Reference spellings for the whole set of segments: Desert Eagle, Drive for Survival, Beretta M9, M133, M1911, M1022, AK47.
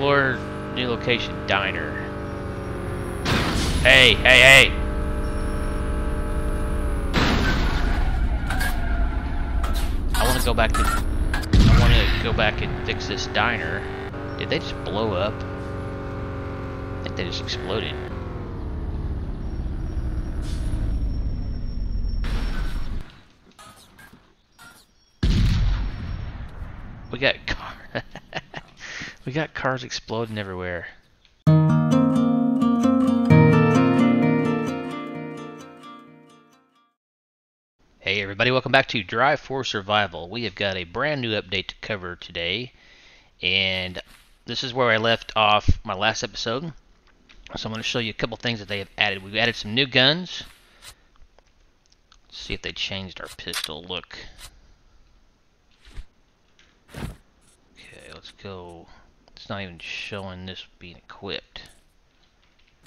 Explore new location, diner. Hey, hey, hey! I want to go back and fix this diner. Did they just blow up? I think they just exploded. We got cars. We got cars exploding everywhere. Hey everybody, welcome back to Drive for Survival. We have got a brand new update to cover today, and this is where I left off my last episode. So I'm going to show you a couple things that they have added. We've added some new guns. Let's see if they changed our pistol look. Okay, let's go. It's not even showing this being equipped.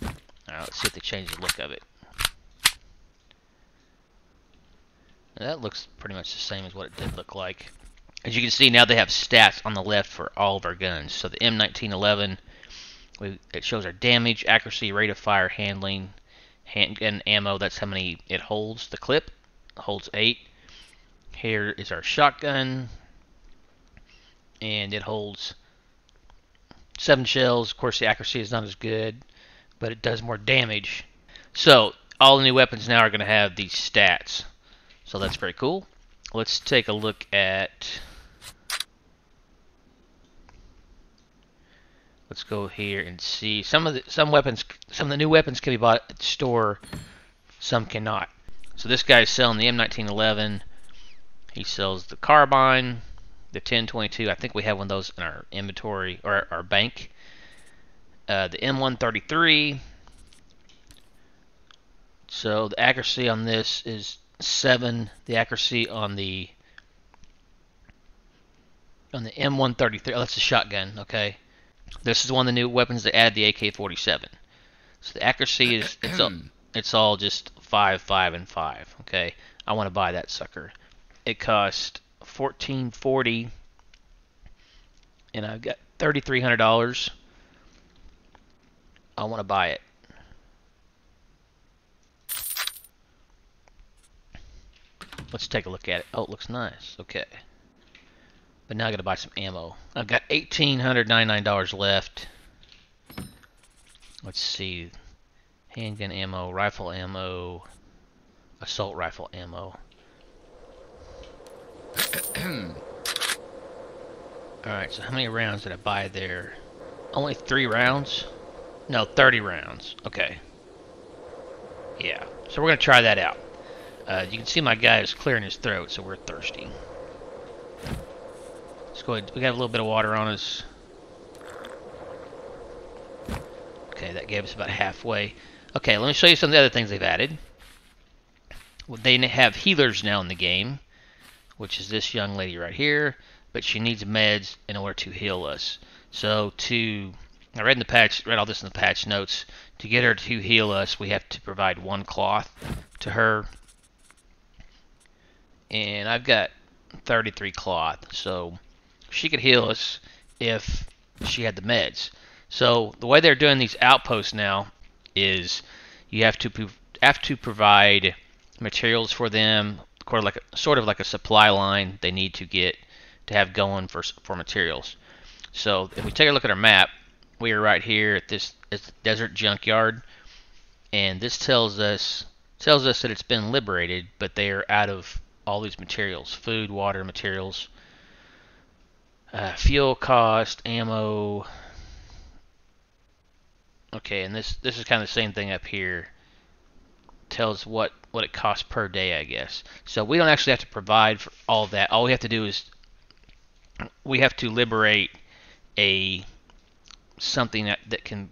Alright, let's see if they changed the look of it. Now that looks pretty much the same as what it did look like. As you can see, now they have stats on the left for all of our guns. So the M1911, it shows our damage, accuracy, rate of fire, handling, handgun ammo. That's how many it holds. The clip holds 8. Here is our shotgun, and it holds 7 shells. Of course, the accuracy is not as good, but it does more damage. So all the new weapons now are going to have these stats. So that's very cool. Let's take a look at... Let's go here and see some of the new weapons can be bought at the store. Some cannot. So this guy's selling the M1911. He sells the carbine, the 1022. I think we have one of those in our inventory or our bank. The M133. So the accuracy on this is 7. The accuracy on the M133. Oh, that's the shotgun. Okay, this is one of the new weapons that add the AK47. So the accuracy is it's all just 5, 5, and 5. Okay, I want to buy that sucker. It cost $14.40, and I've got $3,300. I want to buy it. Let's take a look at it. Oh, it looks nice. Okay. But now I got to buy some ammo. I've got $1,899 left. Let's see. Handgun ammo, rifle ammo, assault rifle ammo. Alright, so how many rounds did I buy there? Only 3 rounds? No, 30 rounds. Okay. Yeah. So we're going to try that out. You can see my guy is clearing his throat, so we're thirsty. Let's go ahead. We got a little bit of water on us. Okay, that gave us about halfway. Okay, let me show you some of the other things they've added. Well, they have healers now in the game, which is this young lady right here, but she needs meds in order to heal us. So I read in the patch, read all this in the patch notes. To get her to heal us, we have to provide 1 cloth to her. And I've got 33 cloth, so she could heal us if she had the meds. So the way they're doing these outposts now is you have to provide materials for them, sort of like a supply line they need to get to have going for materials. So if we take a look at our map, we are right here at this desert junkyard, and this tells us that it's been liberated, but they are out of all these materials: food, water, materials, fuel cost, ammo. Okay, and this is kind of the same thing up here. Tells what it costs per day, I guess. So we don't actually have to provide for all that. All we have to do is we have to liberate something that can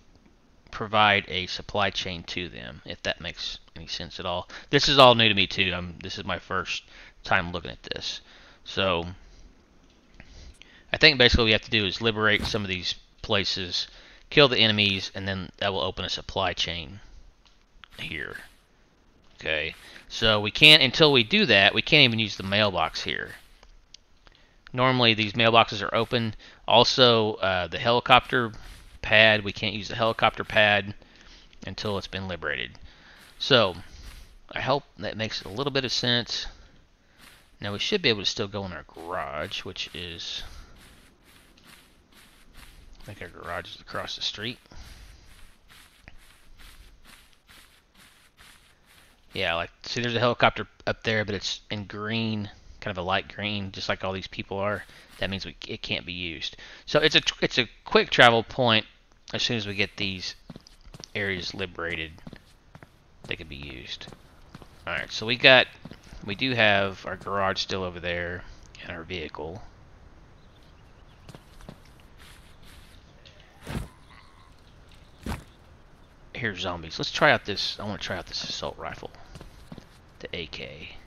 provide a supply chain to them, if that makes any sense at all. This is all new to me too. This is my first time looking at this. So I think basically what we have to do is liberate some of these places, kill the enemies, and then that will open a supply chain here. Okay, so we can't, until we do that, we can't even use the mailbox here. Normally these mailboxes are open. Also, the helicopter pad, we can't use the helicopter pad until it's been liberated. So I hope that makes a little bit of sense. Now we should be able to still go in our garage, which is, I think our garage is across the street. Yeah, like, see, there's a helicopter up there, but it's in green, kind of a light green, just like all these people are. That means it can't be used. So it's a quick travel point. As soon as we get these areas liberated, they can be used. All right, so we do have our garage still over there and our vehicle. Here's zombies. Let's try out this. I want to try out this assault rifle, the AK.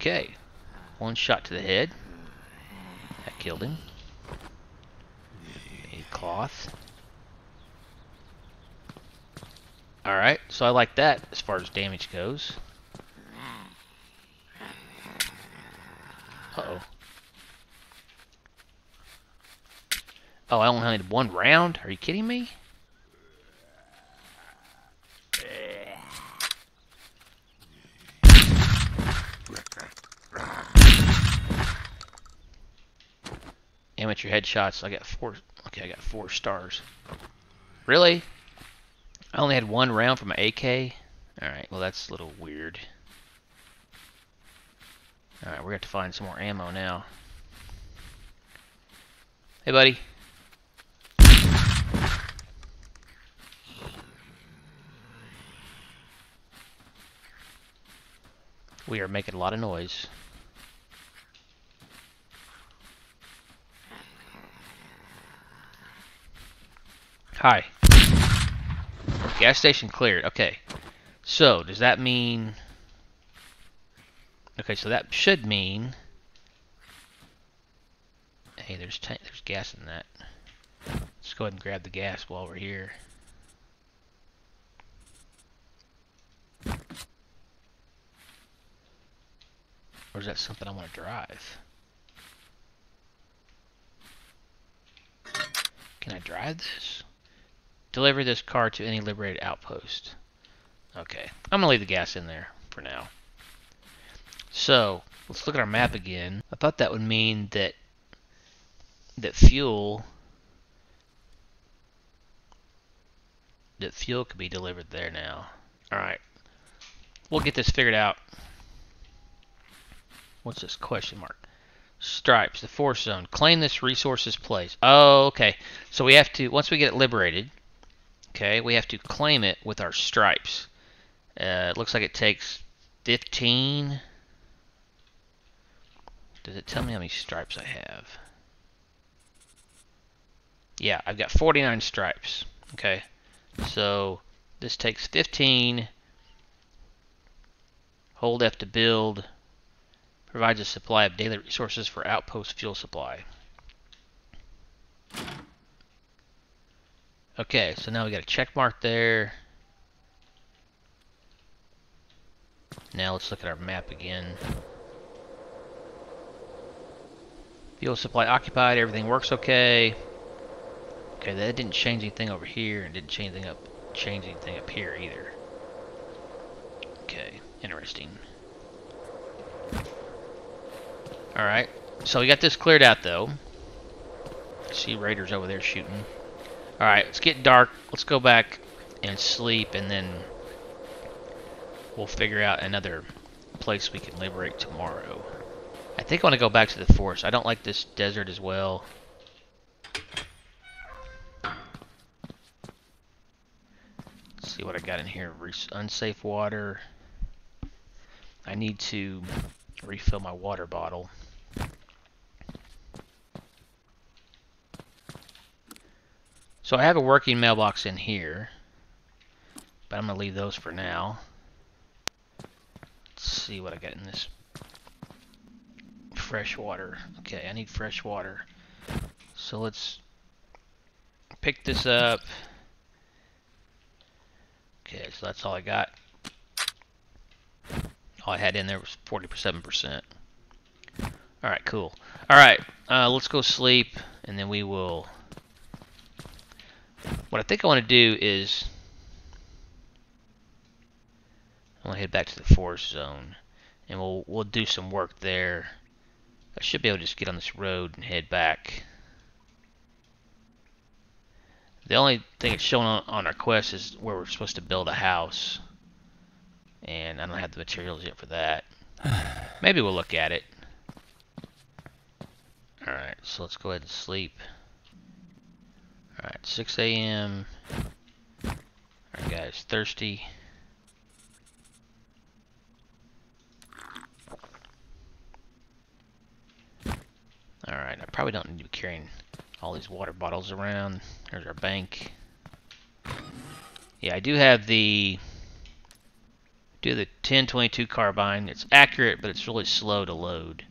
Okay, one shot to the head. That killed him. Need cloth. All right, so I like that as far as damage goes. Uh oh. Oh, I only had one round? Are you kidding me? Amateur headshots. I got four. Okay, I got four stars. Really? I only had one round from my AK? Alright, well that's a little weird. Alright, we're going to have to find some more ammo now. Hey, buddy. We are making a lot of noise. Hi. Gas station cleared. Okay. So, does that mean... Okay, so that should mean... Hey, there's gas in that. Let's go ahead and grab the gas while we're here. Or is that something I want to drive? Can I drive this? Deliver this car to any liberated outpost. Okay, I'm gonna leave the gas in there for now. So let's look at our map again. I thought that would mean that fuel could be delivered there now. All right, we'll get this figured out. What's this question mark? Stripes, the force zone. Claim this resources place. Oh, okay. So we have to, once we get it liberated, okay, we have to claim it with our stripes. It looks like it takes 15. Does it tell me how many stripes I have? Yeah, I've got 49 stripes. Okay, so this takes 15. Hold F to build. Provides a supply of daily resources for outpost fuel supply. Okay, so now we got a check mark there. Now let's look at our map again. Fuel supply occupied, everything works okay. Okay, that didn't change anything over here and didn't change anything up here either. Okay, interesting. Alright, so we got this cleared out though. I see raiders over there shooting. Alright, it's getting dark. Let's go back and sleep, and then we'll figure out another place we can liberate tomorrow. I think I want to go back to the forest. I don't like this desert as well. Let's see what I got in here. Unsafe water. I need to refill my water bottle. So I have a working mailbox in here, but I'm gonna leave those for now. Let's see what I got in this. Fresh water. Okay, I need fresh water. So let's pick this up. Okay, so that's all I got. all I had in there was 47%. Alright, cool. Alright, let's go sleep, and then we will... What I think I want to do is... I want to head back to the forest zone, and we'll do some work there. I should be able to just get on this road and head back. The only thing it's showing on our quest is where we're supposed to build a house. And I don't have the materials yet for that. Maybe we'll look at it. Alright, so let's go ahead and sleep. Alright, 6 a.m. Alright, guys, thirsty. Alright, I probably don't need to be carrying all these water bottles around. There's our bank. Yeah, I do have the... Do the 1022 carbine. It's accurate, but it's really slow to load.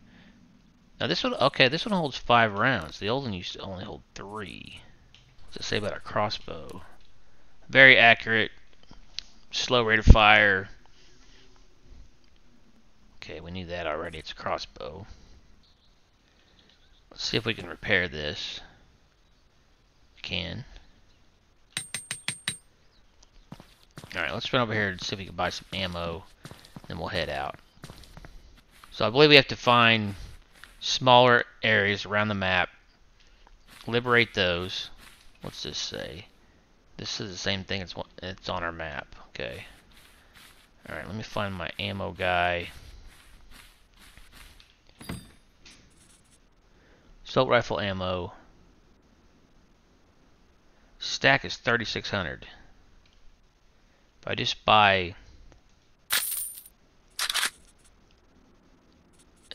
Now this one, okay, this one holds 5 rounds. The old one used to only hold 3. What's it say about our crossbow? Very accurate, slow rate of fire. Okay, we knew that already. It's a crossbow. Let's see if we can repair this. We can. Alright, let's run over here and see if we can buy some ammo, then we'll head out. So I believe we have to find smaller areas around the map, liberate those. What's this say? This is the same thing it's on our map. Okay. Alright, let me find my ammo guy. Assault rifle ammo. Stack is 3,600. If I just buy...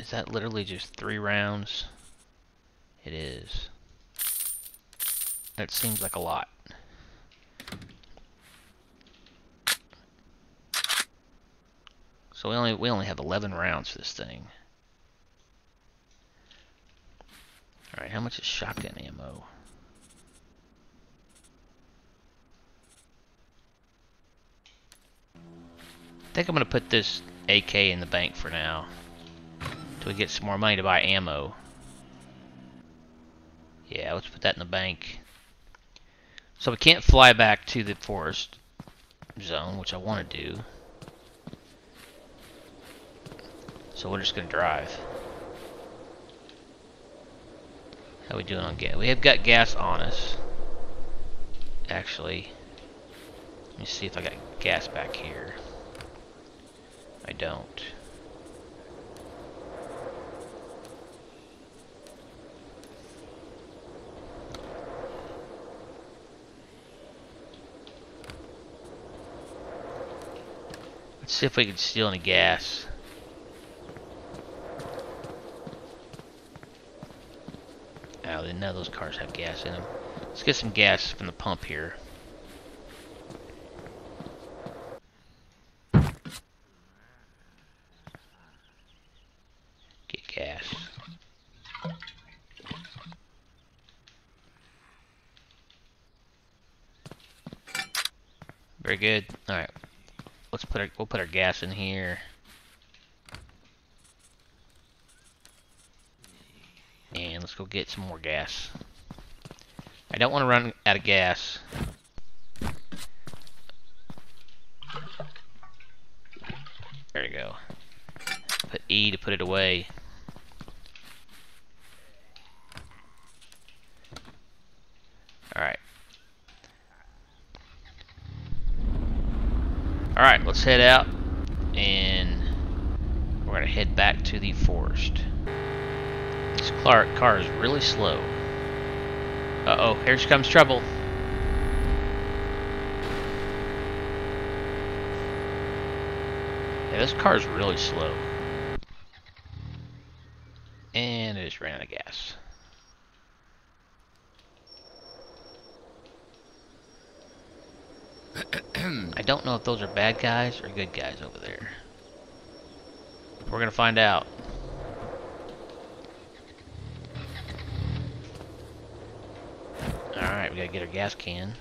Is that literally just 3 rounds? It is. That seems like a lot. So we only have 11 rounds for this thing. Alright, how much is shotgun ammo? I think I'm going to put this AK in the bank for now until we get some more money to buy ammo. Yeah, let's put that in the bank. So we can't fly back to the forest zone, which I want to do. So we're just going to drive. How are we doing on gas? We have got gas on us. Actually, let me see if I got gas back here. I don't. Let's see if we can steal any gas. Oh, none of those cars have gas in them. Let's get some gas from the pump here. Very good. All right, let's put our gas in here, and let's go get some more gas. I don't want to run out of gas. There you go. Put E to put it away. Alright, let's head out, and we're going to head back to the forest. This car is really slow. Uh-oh, here comes trouble. Yeah, this car is really slow. And it just ran out of gas. I don't know if those are bad guys or good guys over there. We're gonna find out. Alright, we gotta get our gas can.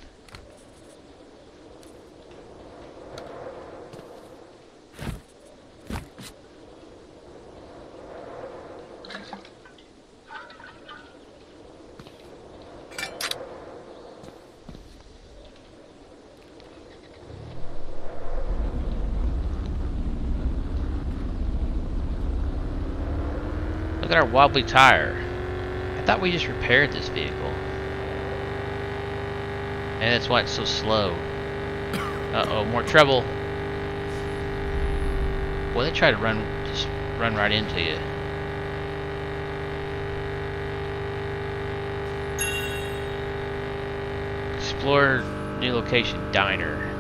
Look at our wobbly tire. I thought we just repaired this vehicle. And that's why it's so slow. Uh-oh, more trouble. Boy, they try to run right into you. Explore new location, diner.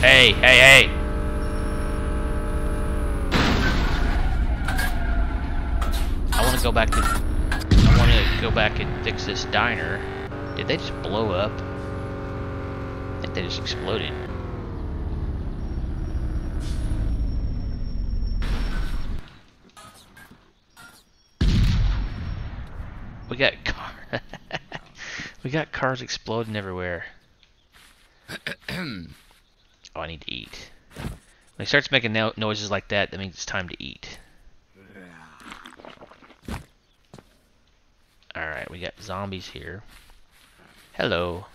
Hey, hey, hey! I want to go back and fix this diner. Did they just blow up? I think they just exploded. We got cars exploding everywhere. Oh, I need to eat. When he starts making noises like that, that means it's time to eat. Alright, we got zombies here. Hello.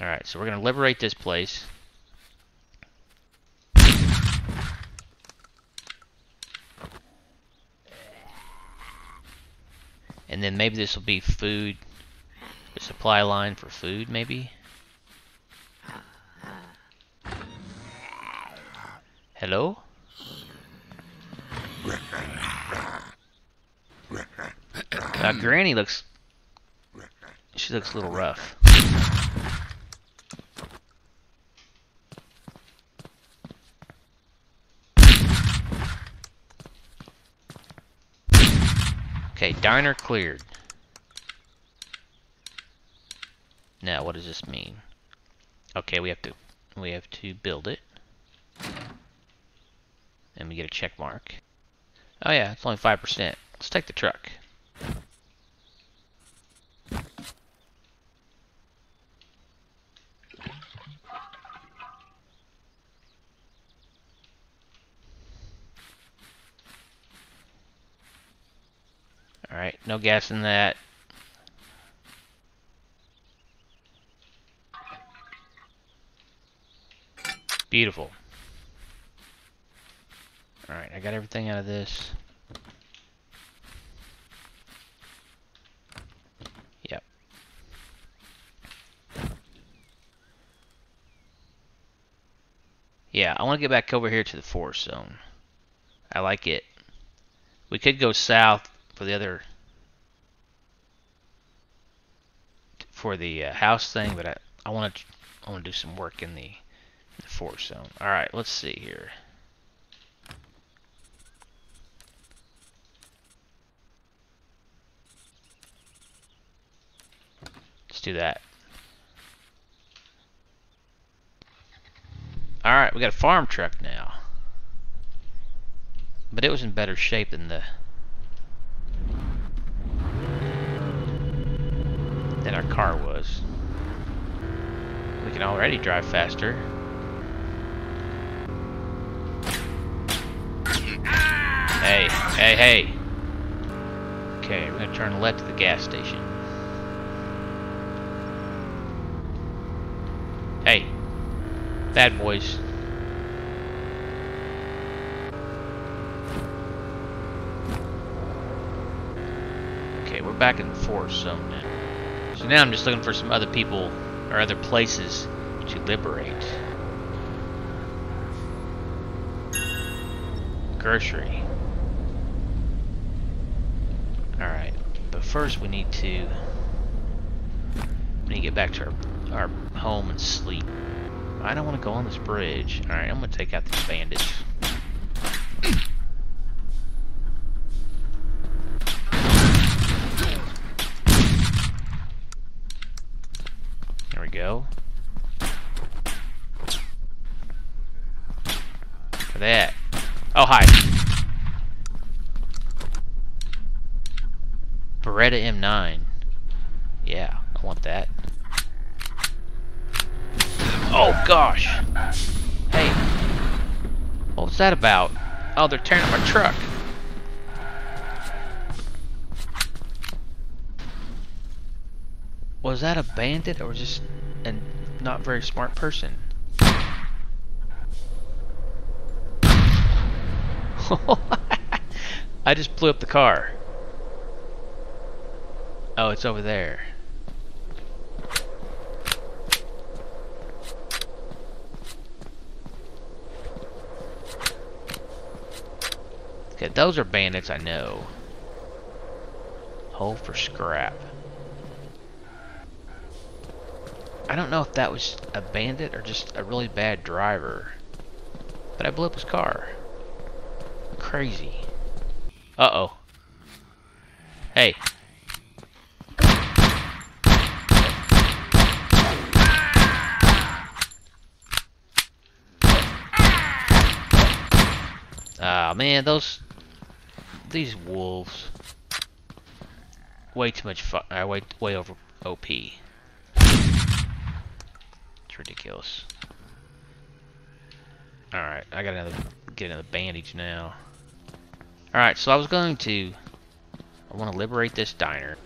Alright, so we're going to liberate this place. And then maybe this will be food, a supply line for food, maybe? Hello? Now, Granny looks... she looks a little rough. Okay, diner cleared. Now, what does this mean? Okay, we have to build it. And we get a check mark. Oh yeah, it's only 5%. Let's take the truck. Alright, no gas in that. Beautiful. Alright, I got everything out of this. Yep. Yeah, I want to get back over here to the forest zone. I like it. We could go south for the other... for the house thing, but I want to do some work in the forest zone. Alright, let's see here. Do that. Alright, we got a farm truck now. But it was in better shape than our car was. We can already drive faster. Hey, hey, hey. Okay, we're gonna turn left to the gas station. Hey, bad boys. Okay, we're back in the forest zone now. So now I'm just looking for some other people or other places to liberate. Grocery. Alright, but first we need to get back to our home and sleep. I don't want to go on this bridge. Alright, I'm going to take out these bandits. There we go. Look at that. Oh, hi. Beretta M9. Yeah, I want that. Oh gosh! Hey, what was that about? Oh, they're tearing up my truck. Was that a bandit or just a not very smart person? I just blew up the car. Oh, it's over there. Okay, those are bandits, I know. Hole for scrap. I don't know if that was a bandit or just a really bad driver. But I blew up his car. Crazy. Uh-oh. Hey. Ah, man, these wolves. Way too much fun. Way over OP. It's ridiculous. All right, I gotta get another bandage now. All right, so I want to liberate this diner.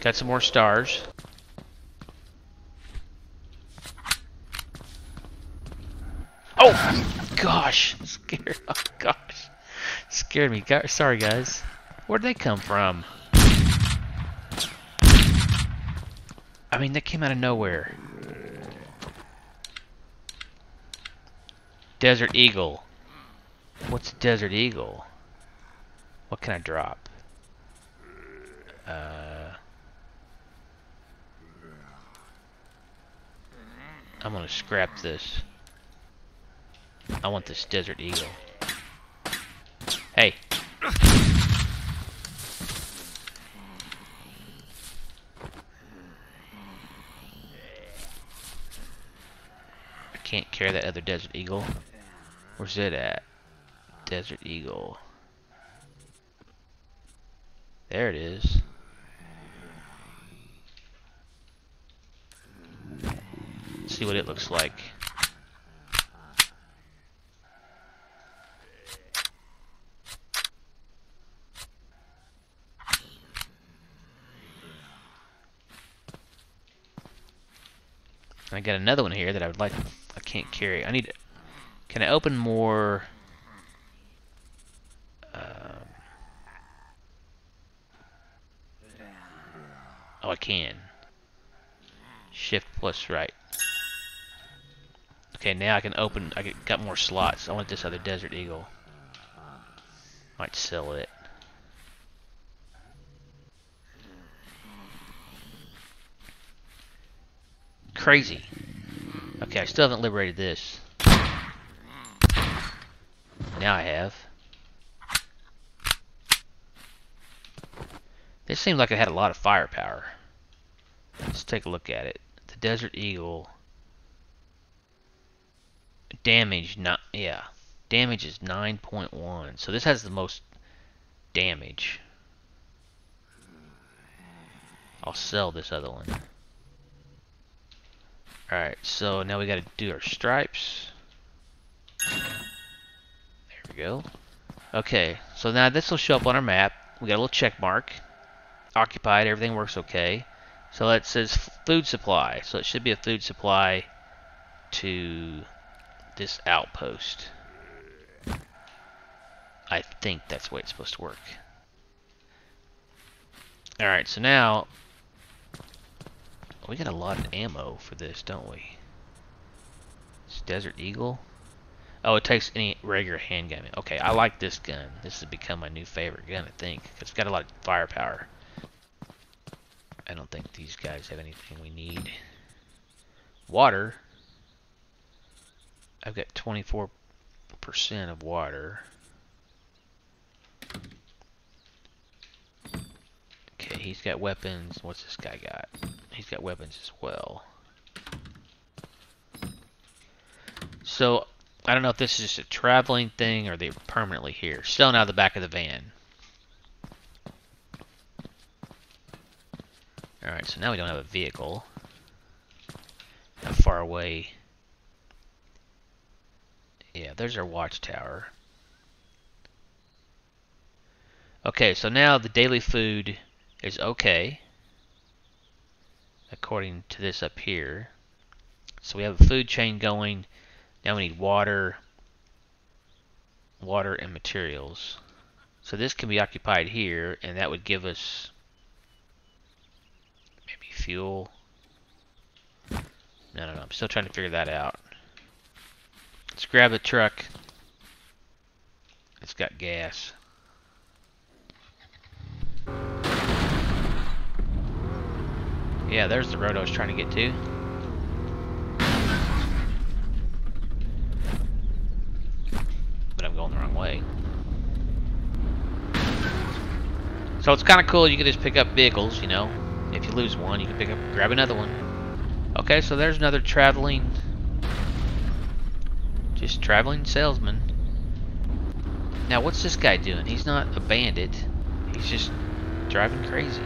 Got some more stars. Oh gosh, scared. Oh gosh, scared me. Sorry guys. Where'd they come from? I mean, they came out of nowhere. Desert Eagle. What's Desert Eagle? What can I drop? I'm gonna scrap this. I want this Desert Eagle. Hey. Can't carry that other Desert Eagle. Where's it at? Desert Eagle. There it is. Let's see what it looks like. I got another one here that I would like. I can't carry. I need. Can I open more? Oh, I can. Shift plus right. Okay, now I can open. Got more slots. I want this other Desert Eagle. Might sell it. Crazy. Okay, I still haven't liberated this. Now I have. This seemed like it had a lot of firepower. Let's take a look at it. The Desert Eagle. Damage, not yeah. Damage is 9.1. So this has the most damage. I'll sell this other one. Alright, so now we gotta do our stripes. There we go. Okay, so now this will show up on our map. We got a little check mark. Occupied, everything works okay. So that says food supply. So it should be a food supply to this outpost. I think that's the way it's supposed to work. Alright, so now we got a lot of ammo for this, don't we? It's Desert Eagle. Oh, it takes any regular handgun. Okay, I like this gun. This has become my new favorite gun, I think. It's got a lot of firepower. I don't think these guys have anything we need. Water. I've got 24% of water. Okay, he's got weapons. What's this guy got? He's got weapons as well. So, I don't know if this is just a traveling thing or they're permanently here. Still out of the back of the van. Alright, so now we don't have a vehicle. How far away? Yeah, there's our watchtower. Okay, so now the daily food is okay. according to this up here. So we have a food chain going. Now we need water and materials. So this can be occupied here, and that would give us maybe fuel. No, I'm still trying to figure that out. Let's grab the truck. It's got gas. Yeah, there's the road I was trying to get to. But I'm going the wrong way. So it's kind of cool, you can just pick up vehicles, you know. If you lose one, you can pick up, grab another one. Okay, so there's another traveling, just traveling salesman. Now what's this guy doing? He's not a bandit. He's just driving crazy.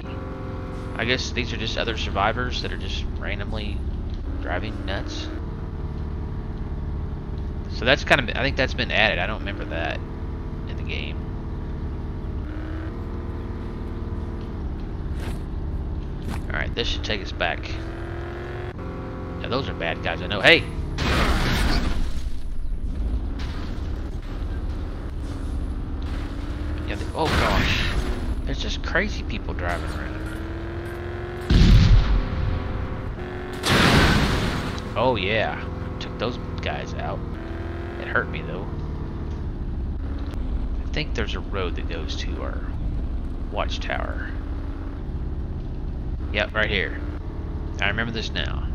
I guess these are just other survivors that are just randomly driving nuts. So that's kind of, I think that's been added. I don't remember that in the game. Alright, this should take us back. Now those are bad guys, I know. Hey! Yeah, oh gosh. There's just crazy people driving around. Oh yeah. Took those guys out. It hurt me though. I think there's a road that goes to our watchtower. Yep, right here. I remember this now.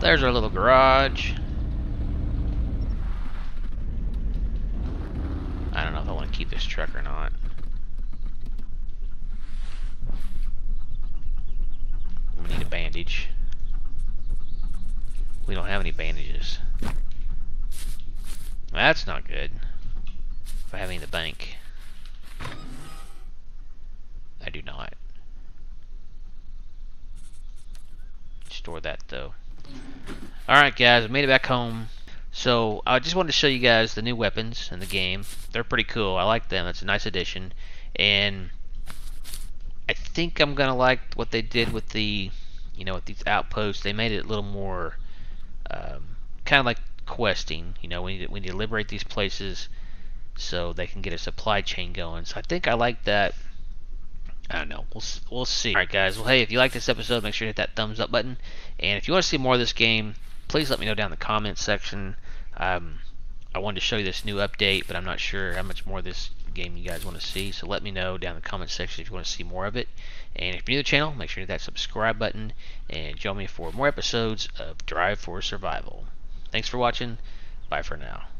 There's our little garage. I don't know if I want to keep this truck or not. We need a bandage. We don't have any bandages. That's not good. If I have any in the bank. I do not. Store that though. Alright guys, I made it back home. So I just wanted to show you guys the new weapons in the game. They're pretty cool. I like them. It's a nice addition. And I think I'm gonna like what they did with the, you know, with these outposts. They made it a little more kind of like questing, you know, we need to liberate these places so they can get a supply chain going. So I think I like that. I don't know. We'll see. Alright guys, well hey, if you like this episode, make sure you hit that thumbs up button. And if you want to see more of this game, please let me know down in the comments section. I wanted to show you this new update, but I'm not sure how much more of this game you guys want to see. So let me know down in the comments section if you want to see more of it. And if you're new to the channel, make sure you hit that subscribe button and join me for more episodes of Drive for Survival. Thanks for watching. Bye for now.